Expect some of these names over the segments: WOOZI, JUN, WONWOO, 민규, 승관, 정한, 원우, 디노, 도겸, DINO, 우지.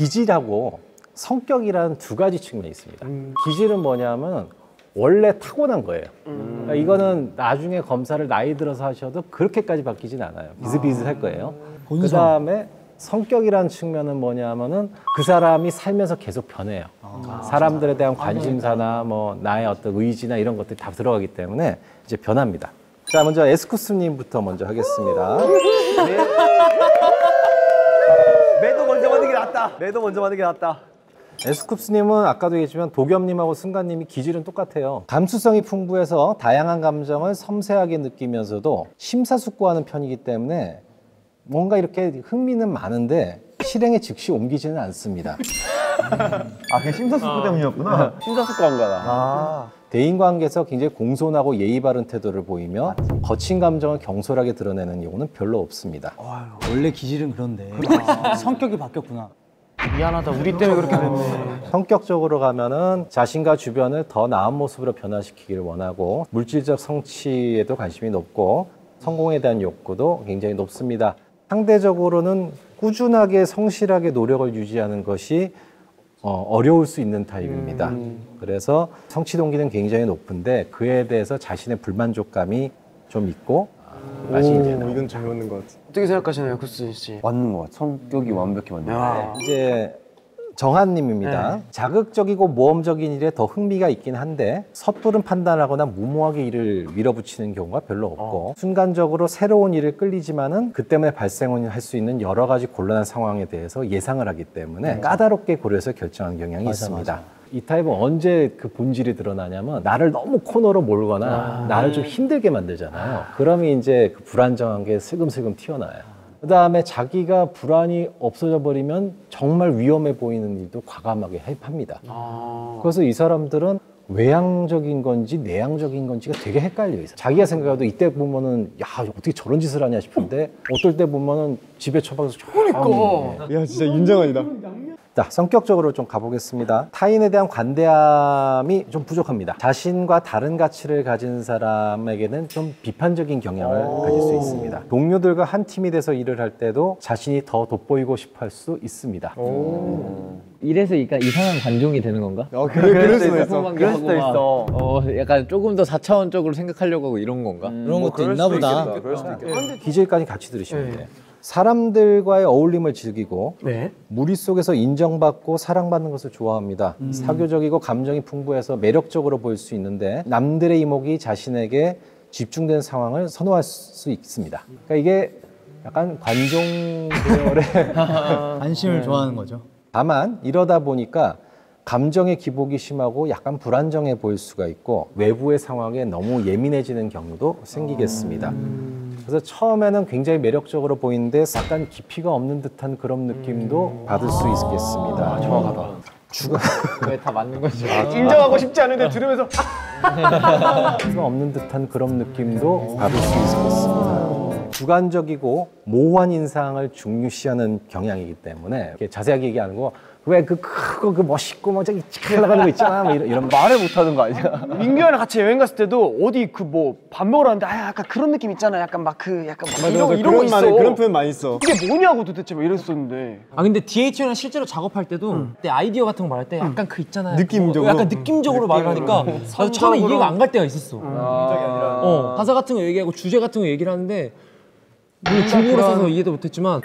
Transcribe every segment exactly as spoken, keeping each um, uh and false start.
기질하고 성격이라는 두 가지 측면이 있습니다. 음. 기질은 뭐냐면 원래 타고난 거예요. 음. 그러니까 이거는 나중에 검사를 나이 들어서 하셔도 그렇게까지 바뀌진 않아요. 비슷비슷할 거예요. 아. 그 다음에 성격이라는 측면은 뭐냐면은 그 사람이 살면서 계속 변해요. 아. 사람들에 대한 관심사나 뭐 나의 어떤 의지나 이런 것들이 다 들어가기 때문에 이제 변합니다. 자, 먼저 에스쿱스님부터 먼저 하겠습니다. 매도 먼저 받는 게 낫다. 매도 먼저 받는 게 낫다. 에스쿱스님은 아까도 얘기했지만 도겸님하고 승관님이 기질은 똑같아요. 감수성이 풍부해서 다양한 감정을 섬세하게 느끼면서도 심사숙고하는 편이기 때문에 뭔가 이렇게 흥미는 많은데 실행에 즉시 옮기지는 않습니다. 음. 아, 그게 심사숙고 아. 때문이었구나. 심사숙고한 거다. 아. 대인관계에서 굉장히 공손하고 예의 바른 태도를 보이며 거친 감정을 경솔하게 드러내는 경우는 별로 없습니다. 아유, 원래 기질은 그런데 아. 성격이 바뀌었구나. 미안하다, 우리 때문에 그렇게 됐네. 성격적으로 가면은 자신과 주변을 더 나은 모습으로 변화시키기를 원하고 물질적 성취에도 관심이 높고 성공에 대한 욕구도 굉장히 높습니다. 상대적으로는 꾸준하게 성실하게 노력을 유지하는 것이 어, 어려울 수 있는 타입입니다. 음. 그래서 성취 동기는 굉장히 높은데 그에 대해서 자신의 불만족감이 좀 있고 오, 이건 잘 맞는 것 같아. 어떻게 생각하시나요, 구스 씨? 맞는 것 같아. 성격이 음. 완벽히 맞는 것 같아. 이제 정한님입니다. 네. 자극적이고 모험적인 일에 더 흥미가 있긴 한데 섣부른 판단하거나 무모하게 일을 밀어붙이는 경우가 별로 없고 어. 순간적으로 새로운 일을 끌리지만은 그 때문에 발생할 수 있는 여러 가지 곤란한 상황에 대해서 예상을 하기 때문에 네. 까다롭게 고려해서 결정하는 경향이 맞아, 있습니다. 맞아. 이 타입은 언제 그 본질이 드러나냐면 나를 너무 코너로 몰거나 아, 나를 네. 좀 힘들게 만들잖아요. 아. 그러면 이제 그 불안정한 게 슬금슬금 튀어나와요. 그 다음에 자기가 불안이 없어져 버리면 정말 위험해 보이는 일도 과감하게 해입합니다. 아. 그래서 이 사람들은 외향적인 건지 내향적인 건지가 되게 헷갈려 있어요. 자기가 생각해도 이때 보면은 야, 어떻게 저런 짓을 하냐 싶은데 어떨 때 보면은 집에 처박아서 그러니까. 야, 진짜 윤정환이다. 자, 성격적으로 좀 가보겠습니다. 타인에 대한 관대함이 좀 부족합니다. 자신과 다른 가치를 가진 사람에게는 좀 비판적인 경향을 가질 수 있습니다. 동료들과 한 팀이 돼서 일을 할 때도 자신이 더 돋보이고 싶어 할 수 있습니다. 이래서 약간 이상한 관종이 되는 건가? 어, 그래, 그럴 수도 있어. 그럴 수도 있어. 어, 약간 조금 더 사차원적으로 생각하려고 하고 이런 건가? 음, 그런 뭐 것도 있나 보다. 네. 기질까지 같이 들으시면 네. 돼요. 사람들과의 어울림을 즐기고 네. 무리 속에서 인정받고 사랑받는 것을 좋아합니다. 음. 사교적이고 감정이 풍부해서 매력적으로 보일 수 있는데 남들의 이목이 자신에게 집중된 상황을 선호할 수 있습니다. 그러니까 이게 약간 관종 계열의 관심을 네. 좋아하는 거죠. 다만 이러다 보니까 감정의 기복이 심하고 약간 불안정해 보일 수가 있고 외부의 상황에 너무 예민해지는 경우도 생기겠습니다. 음. 그래서 처음에는 굉장히 매력적으로 보이는데 약간 깊이가 없는 듯한 그런 느낌도 음. 받을 수 있겠습니다. 아, 정확하다. 죽어. 왜 다 맞는 거지? 인정하고 싶지 않은데 들으면서 깊이가 없는 듯한 그런 느낌도 받을 수 있겠습니다. 주관적이고 모호한 인상을 중요시하는 경향이기 때문에 이렇게 자세하게 얘기하는 거 왜 그 크고 그 멋있고 막 저기 잘 나가는 거 있잖아 뭐 이런, 이런 말을 못하는 거 아니야? 민규랑 같이 여행 갔을 때도 어디 그 뭐 밥 먹으러 갔는데 아 약간 그런 느낌 있잖아 약간 막 그 약간 막 맞아, 이런, 맞아. 이런 거 있어. 말에, 그런 표현 많이 써. 이게 뭐냐고 도대체 막 이랬었는데. 아 근데 디에이치오랑 실제로 작업할 때도 응. 그때 아이디어 같은 거 말할 때 약간 응. 그 있잖아. 느낌적으로. 약간 느낌적으로 응. 말을 하니까 응. 나도 처음에 이해가 안 갈 때가 있었어. 음. 아 어 가사 같은 거 얘기하고 주제 같은 거 얘기를 하는데 뭐 중국어로 써서 이해도 못했지만.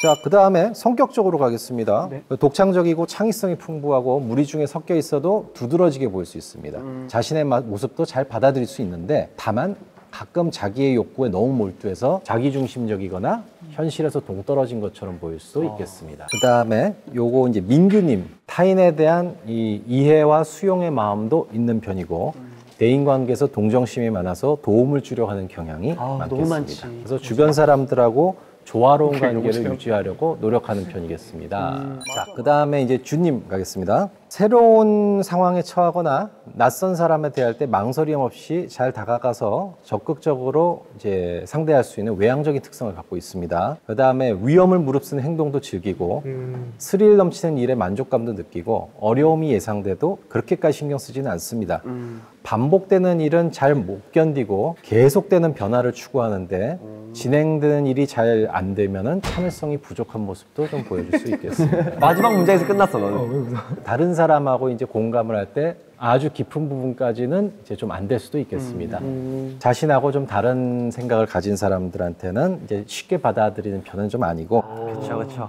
자, 그 다음에 성격적으로 가겠습니다. 네. 독창적이고 창의성이 풍부하고 무리 중에 섞여 있어도 두드러지게 보일 수 있습니다. 음. 자신의 모습도 잘 받아들일 수 있는데 다만 가끔 자기의 욕구에 너무 몰두해서 자기중심적이거나 현실에서 동떨어진 것처럼 보일 수도 있겠습니다. 어. 그 다음에 요거 이제 민규님. 타인에 대한 이 이해와 수용의 마음도 있는 편이고 음. 대인관계에서 동정심이 많아서 도움을 주려 하는 경향이 아, 많겠습니다. 그래서 주변 사람들하고 조화로운 관계를 유지하려고 노력하는 편이겠습니다. 음, 자, 그 다음에 이제 준님 가겠습니다. 새로운 상황에 처하거나 낯선 사람에 대할 때 망설임 없이 잘 다가가서 적극적으로 이제 상대할 수 있는 외향적인 특성을 갖고 있습니다. 그 다음에 위험을 무릅쓰는 행동도 즐기고 음. 스릴 넘치는 일에 만족감도 느끼고 어려움이 예상돼도 그렇게까지 신경 쓰지는 않습니다. 음. 반복되는 일은 잘 못 견디고 계속되는 변화를 추구하는데 음. 진행되는 일이 잘 안 되면은 참을성이 부족한 모습도 좀 보여줄 수 있겠습니다. 마지막 문장에서 끝났어, 너는. 다른 사람하고 이제 공감을 할 때 아주 깊은 부분까지는 이제 좀 안 될 수도 있겠습니다. 음. 자신하고 좀 다른 생각을 가진 사람들한테는 이제 쉽게 받아들이는 편은 좀 아니고. 그렇죠, 그렇죠.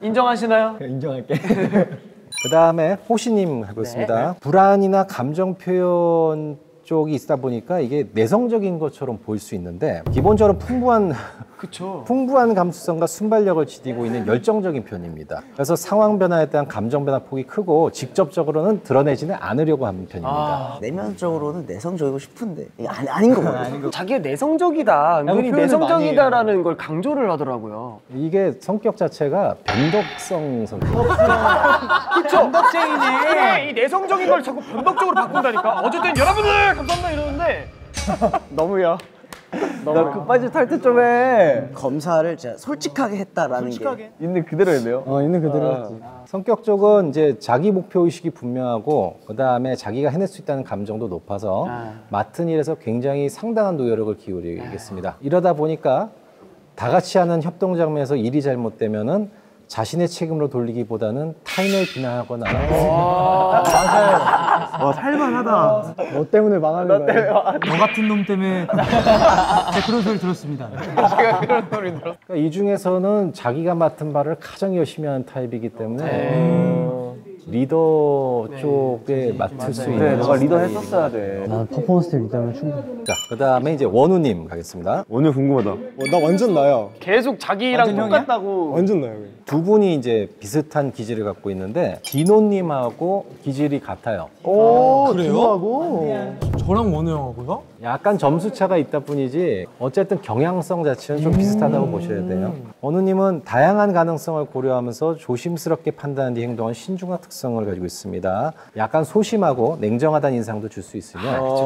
인정하시나요? 인정할게. 그 다음에 호시님 해보겠습니다. 네. 불안이나 감정 표현 쪽이 있다 보니까 이게 내성적인 것처럼 보일 수 있는데 기본적으로 풍부한 그쵸. 풍부한 감수성과 순발력을 지니고 있는 열정적인 편입니다. 그래서 상황 변화에 대한 감정 변화 폭이 크고 직접적으로는 드러내지는 않으려고 하는 편입니다. 아, 내면적으로는 내성적이고 싶은데 이게 아니, 아닌 거 같아요. 자기가 내성적이다, 은근히 내성적이다라는 걸 강조를 하더라고요. 이게 성격 자체가 변덕성 성격. 그쵸? 변덕쟁이네. 그래, 이 내성적인 걸 자꾸 변덕적으로 바꾼다니까. 어쨌든 여러분들 감사합니다 이러는데 너무요. 나 급발진 탈퇴 좀 해. 검사를 진짜 솔직하게 했다라는 솔직하게? 게 있는 그대로 했네요. 어, 있는 그대로 아. 했지. 성격 쪽은 이제 자기 목표 의식이 분명하고 그 다음에 자기가 해낼 수 있다는 감정도 높아서 아. 맡은 일에서 굉장히 상당한 노력을 기울이겠습니다. 아. 이러다 보니까 다 같이 하는 협동 장면에서 일이 잘못되면은 자신의 책임으로 돌리기보다는 타인을 비난하거나 맞아요. 와, 살만하다. 너 때문에 망하는 너 거야. 때문에 망하는 너 같은 놈 때문에 제가 그런 소리 들었습니다. 제가 그런 소리 들었어요. 그러니까 이 중에서는 자기가 맡은 바를 가장 열심히 하는 타입이기 때문에 음... 리더 네. 쪽에 맡을 맞아요. 수 있는 그래, 너가 리더 했었어야 돼. 난 퍼포먼스 리더면 충분해. 자, 그 다음에 이제 원우님 가겠습니다. 원우 궁금하다. 어, 나 완전 나야. 계속 자기랑 완전 똑같다고. 완전 나요. 두 분이 이제 비슷한 기질을 갖고 있는데 디노님하고 기질이 같아요. 오, 아, 그래요? 디노하고? 저랑 원우 형하고요? 약간 점수 차가 있다 뿐이지 어쨌든 경향성 자체는 좀 음 비슷하다고 보셔야 돼요. 원우님은 다양한 가능성을 고려하면서 조심스럽게 판단한 뒤 행동한 신중한 특성 성을 가지고 있습니다. 약간 소심하고 냉정하다는 인상도 줄 수 있으며 아, 그치,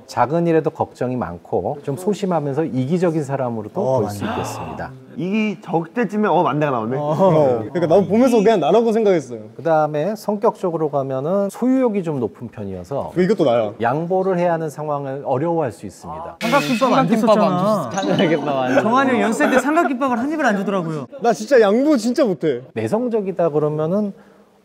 그치. 작은 일에도 걱정이 많고 좀 소심하면서 이기적인 사람으로도 어, 보일 맞네. 수 있겠습니다. 이기 적 때쯤에 어 만대가 나오네. 어, 어. 그러니까 나도 보면서 그냥 나라고 생각했어요. 그 다음에 성격적으로 가면은 소유욕이 좀 높은 편이어서 이것도 나야. 양보를 해야 하는 상황을 어려워할 수 있습니다. 아, 삼각김밥 안 줬었잖아. 정한이 형 연세 때 삼각김밥을 한 입을 안 주더라고요. 나 진짜 양보 진짜 못해. 내성적이다 그러면은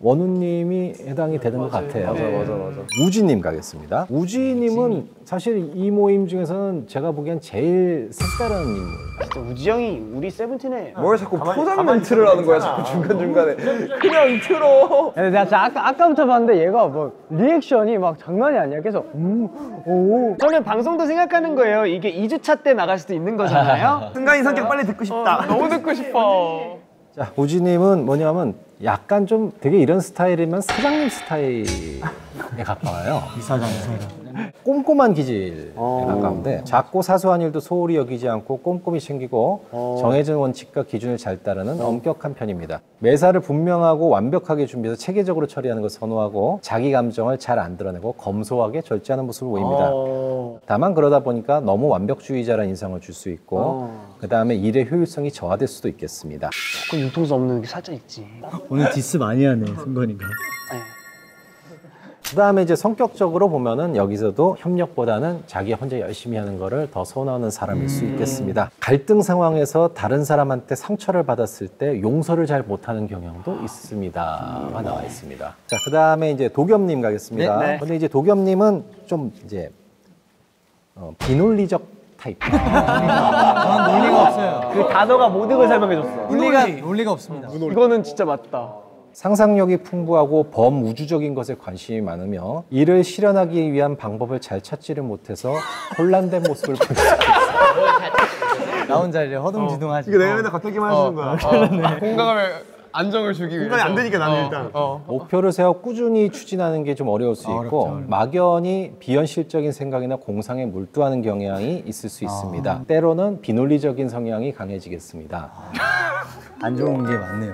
원우님이 해당이 되는 맞아요. 것 같아요. 맞아, 맞아, 맞아. 우지님 가겠습니다. 우지님은 사실 이 모임 중에서는 제가 보기엔 제일 색다른 인물. 진짜 우지 형이 우리 세븐틴에 뭘 자꾸 포장 멘트를 하는 거야, 자꾸 중간중간에. 그냥 틀어. 내가 아까, 아까부터 봤는데 얘가 뭐 리액션이 막 장난이 아니야. 계속 음, 오. 저는 방송도 생각하는 거예요. 이게 이 주차 때 나갈 수도 있는 거잖아요. 승관이 성격 빨리 듣고 싶다. 어, 너무 듣고 싶어. 자, 우지님은 뭐냐면 약간 좀 되게 이런 스타일이면 사장님 스타일에 가까워요. 이사장, 이사장. 꼼꼼한 기질에 가까운데 작고 사소한 일도 소홀히 여기지 않고 꼼꼼히 챙기고 정해진 원칙과 기준을 잘 따르는 엄격한 편입니다. 매사를 분명하고 완벽하게 준비해서 체계적으로 처리하는 걸 선호하고 자기 감정을 잘 안 드러내고 검소하게 절제하는 모습을 보입니다. 다만 그러다 보니까 너무 완벽주의자라는 인상을 줄 수 있고 어. 그 다음에 일의 효율성이 저하될 수도 있겠습니다. 조금 융통성 없는 게 살짝 있지. 오늘 디스 많이 하네, 승관이가. 그 다음에 이제 성격적으로 보면은 여기서도 협력보다는 자기가 혼자 열심히 하는 거를 더 선호하는 사람일 음. 수 있겠습니다. 갈등 상황에서 다른 사람한테 상처를 받았을 때 용서를 잘 못하는 경향도 있습니다. 음. 나와 있습니다. 자, 그 다음에 이제 도겸님 가겠습니다. 네, 네. 근데 이제 도겸님은 좀 이제 어, 비논리적 타입. 아, 아, 논리가 없어요. 그 단어가 모든 걸 설명해줬어. 논리가, 논리가 없습니다. 무논리. 이거는 진짜 맞다. 상상력이 풍부하고 범우주적인 것에 관심이 많으며 이를 실현하기 위한 방법을 잘 찾지를 못해서 혼란된 모습을 보이고 있어요. 나 혼자 이제 허둥지둥하지. 이게 내가 맨날 겉핥기만 하시는 거야. 공감을 안정을 주기 위해서. 공간이 안 되니까 나는 어. 일단 어. 목표를 세워 꾸준히 추진하는 게 좀 어려울 수 아, 있고 어렵죠. 막연히 비현실적인 생각이나 공상에 몰두하는 경향이 있을 수 있습니다. 아. 때로는 비논리적인 성향이 강해지겠습니다. 안 좋은 게 많네요.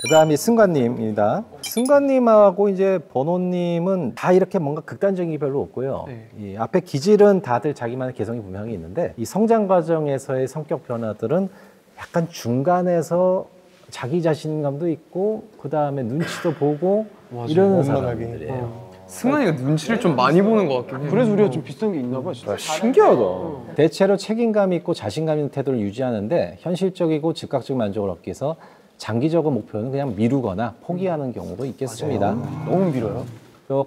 그 다음이 승관님입니다. 승관님하고 이제 번호님은 다 이렇게 뭔가 극단적인 게 별로 없고요. 네. 이 앞에 기질은 다들 자기만의 개성이 분명히 있는데 이 성장 과정에서의 성격 변화들은 약간 중간에서 자기 자신감도 있고 그 다음에 눈치도 보고 맞아요. 이러는 사람들이에요. 어. 승환이가 눈치를 좀 많이 보는 것 같긴 해요. 그래서 우리가 좀 비슷한 게 있나 봐. 진짜. 신기하다. 대체로 책임감 있고 자신감 있는 태도를 유지하는데 현실적이고 즉각적 만족을 얻기 위해서 장기적인 목표는 그냥 미루거나 포기하는 경우도 있겠습니다. 맞아요. 너무 미뤄요.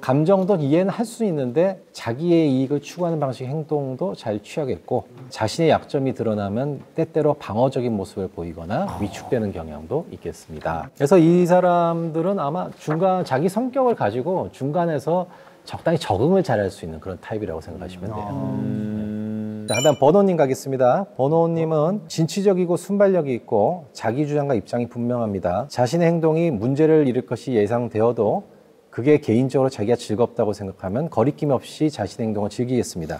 감정도 이해는 할 수 있는데 자기의 이익을 추구하는 방식의 행동도 잘 취하겠고 자신의 약점이 드러나면 때때로 방어적인 모습을 보이거나 위축되는 경향도 있겠습니다. 그래서 이 사람들은 아마 중간 자기 성격을 가지고 중간에서 적당히 적응을 잘할 수 있는 그런 타입이라고 생각하시면 돼요. 음... 네. 자, 다음 번호님 가겠습니다. 번호님은 진취적이고 순발력이 있고 자기 주장과 입장이 분명합니다. 자신의 행동이 문제를 일으킬 것이 예상되어도 그게 개인적으로 자기가 즐겁다고 생각하면 거리낌 없이 자신의 행동을 즐기겠습니다.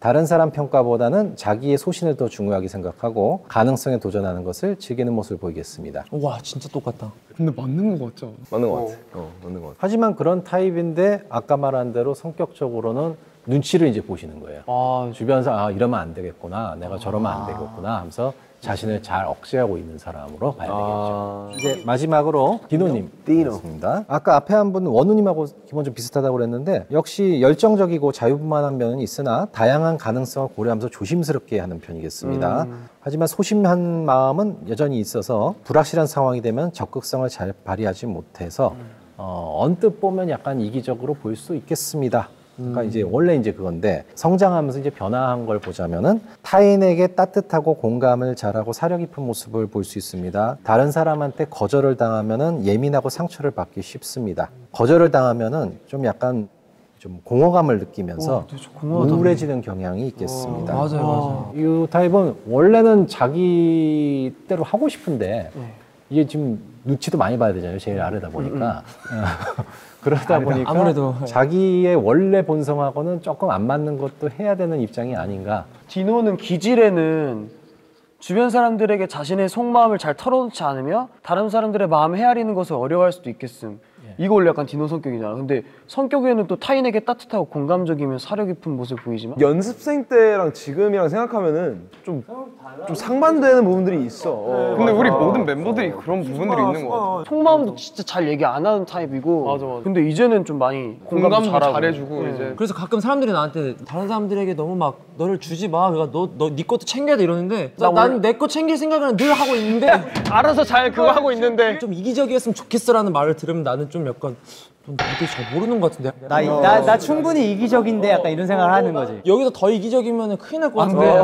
다른 사람 평가보다는 자기의 소신을 더 중요하게 생각하고 가능성에 도전하는 것을 즐기는 모습을 보이겠습니다. 와 진짜 똑같다. 근데 맞는 거 같죠? 맞는 거 같아. 어, 맞는 거 같아. 하지만 그런 타입인데 아까 말한 대로 성격적으로는 눈치를 이제 보시는 거예요. 아, 주변에서 아 이러면 안 되겠구나, 내가 저러면 안 되겠구나 하면서 자신을 잘 억제하고 있는 사람으로 봐야 아... 되겠죠. 이제 마지막으로 디노님 디노입니다. 아까 앞에 한 분 원우님하고 기본 좀 비슷하다고 그랬는데 역시 열정적이고 자유분만한 면은 있으나 다양한 가능성을 고려하면서 조심스럽게 하는 편이겠습니다. 음... 하지만 소심한 마음은 여전히 있어서 불확실한 상황이 되면 적극성을 잘 발휘하지 못해서 음... 어, 언뜻 보면 약간 이기적으로 보일 수 있겠습니다. 그러니까 음. 이제 원래 이제 그건데 성장하면서 이제 변화한 걸 보자면은 타인에게 따뜻하고 공감을 잘하고 사려 깊은 모습을 볼 수 있습니다. 다른 사람한테 거절을 당하면은 예민하고 상처를 받기 쉽습니다. 거절을 당하면은 좀 약간 좀 공허감을 느끼면서 오, 우울해지는 경향이 있겠습니다. 와, 맞아요, 와. 맞아요. 이 타입은 원래는 자기대로 하고 싶은데 네. 이게 지금 눈치도 많이 봐야 되잖아요. 제일 아래다 보니까. 음, 음. 그러다 아니다. 보니까 아무래도 자기의 원래 본성하고는 조금 안 맞는 것도 해야 되는 입장이 아닌가. 디노는 기질에는 주변 사람들에게 자신의 속마음을 잘 털어놓지 않으며 다른 사람들의 마음을 헤아리는 것을 어려워할 수도 있겠음. 예. 이거 원래 약간 디노 성격이잖아. 근데 성격에는 또 타인에게 따뜻하고 공감적이며 사려 깊은 모습을 보이지만 연습생 때랑 지금이랑 생각하면은 좀, 좀 상반되는 부분들이 있어. 어, 근데 맞아. 우리 모든 멤버들이 어. 그런 부분들이 어. 있는 거 같아. 속마음도 진짜 잘 얘기 안 하는 타입이고 맞아, 맞아. 근데 이제는 좀 많이 공감도, 공감도 잘해주고 응. 이제 그래서 가끔 사람들이 나한테 다른 사람들에게 너무 막 너를 주지 마, 그러니까 너, 너 네 것도 챙겨야 돼 이러는데 나 난 내 거 챙길 생각은 늘 하고 있는데 알아서 잘 그거 하고 있는데 좀 이기적이었으면 좋겠어라는 말을 들으면 나는 좀 약간 좀 나한테 잘 모르는 것 같은데 나, 어. 나, 나 충분히 이기적인데 약간 이런 생각을 어. 하는 거지. 여기서 더 이기적이면 큰일 날 것 같은데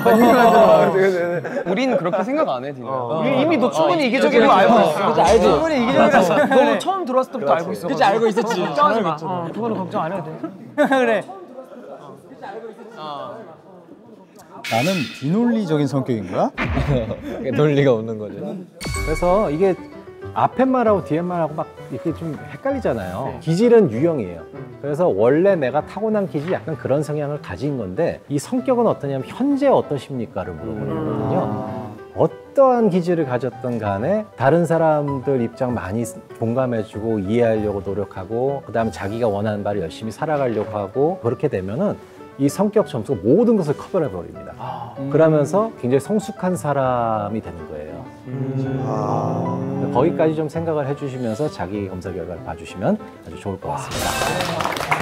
우리는 그렇게 생각 안 해. 디노 어. 우리 이미 너 충분히 어. 이기적이라고 알고 있어. 그치 알지? 충분히 이기적이라고 너 처음 들어왔을 때부터 알고 있어. 그치 알고 있었지. 걱정하지 마. 그거는 걱정 안 해도 돼. 그래 나는 비논리적인 성격인 거야? 논리가 없는 거죠. 그래서 이게 앞에 말하고 뒤에 말하고 막 이렇게 좀 헷갈리잖아요. 네. 기질은 유형이에요. 음. 그래서 원래 내가 타고난 기질이 약간 그런 성향을 가진 건데 이 성격은 어떠냐면 현재 어떠십니까를 물어보거든요. 음. 어떠한 기질을 가졌던 간에 다른 사람들 입장 많이 공감해주고 이해하려고 노력하고 그다음에 자기가 원하는 바를 열심히 살아가려고 하고 그렇게 되면은 이 성격 점수가 모든 것을 커버려 버립니다. 아, 음. 그러면서 굉장히 성숙한 사람이 되는 거예요. 음. 아. 거기까지 좀 생각을 해주시면서 자기 검사 결과를 봐주시면 아주 좋을 것 같습니다. 아.